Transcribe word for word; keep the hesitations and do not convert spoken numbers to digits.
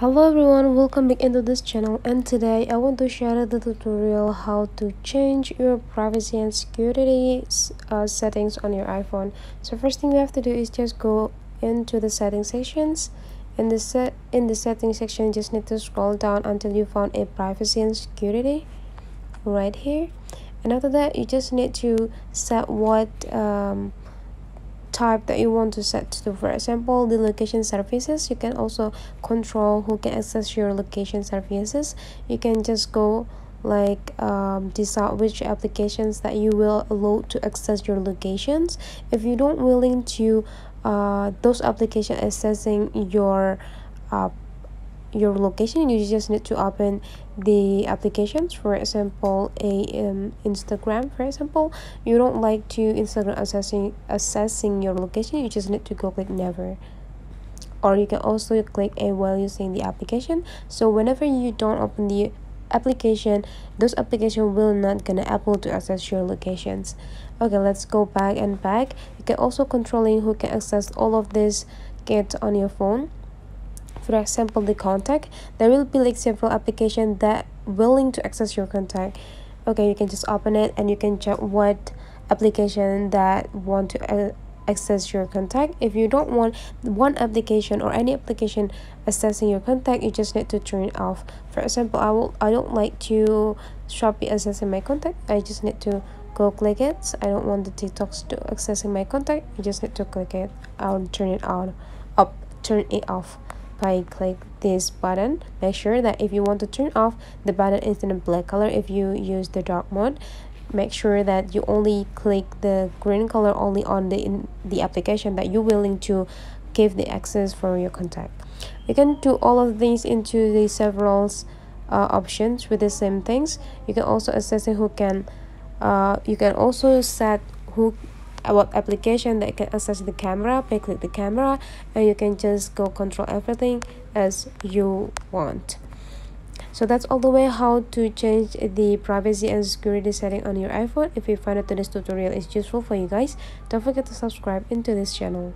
Hello everyone, welcome back into this channel, and today I want to share the tutorial how to change your privacy and security uh, settings on your iPhone. So first thing you have to do is just go into the settings sections. In the set in the settings section, you just need to scroll down until you found a privacy and security right here, and after that you just need to set what um type that you want to set to. For example, the location services, you can also control who can access your location services. You can just go like um decide which applications that you will allow to access your locations. If you don't willing to uh those application accessing your uh your location, you just need to open the applications. For example, a um, Instagram, for example, you don't like to Instagram accessing accessing your location, you just need to go click never, or you can also click a while using the application. So whenever you don't open the application, those application will not gonna able to access your locations. Okay, let's go back and back. You can also controlling who can access all of this kids on your phone. For example, the contact, there will be like several applications that willing to access your contact. Okay, you can just open it and you can check what application that want to uh, access your contact. If you don't want one application or any application accessing your contact, you just need to turn it off. For example, I will I don't like to Shopee accessing my contact, I just need to go click it. I don't want the TikToks to accessing my contact, you just need to click it. I'll turn it on up turn it off by click this button. Make sure that if you want to turn off the button is in a black color. If you use the dark mode, make sure that you only click the green color only on the in the application that you're willing to give the access for your contact. You can do all of these into the several uh, options with the same things. You can also assess who can uh you can also set who what application that can access the camera by click the camera, and you can just go control everything as you want. So that's all the way how to change the privacy and security setting on your iPhone. If you find that today's tutorial is useful for you guys, don't forget to subscribe into this channel.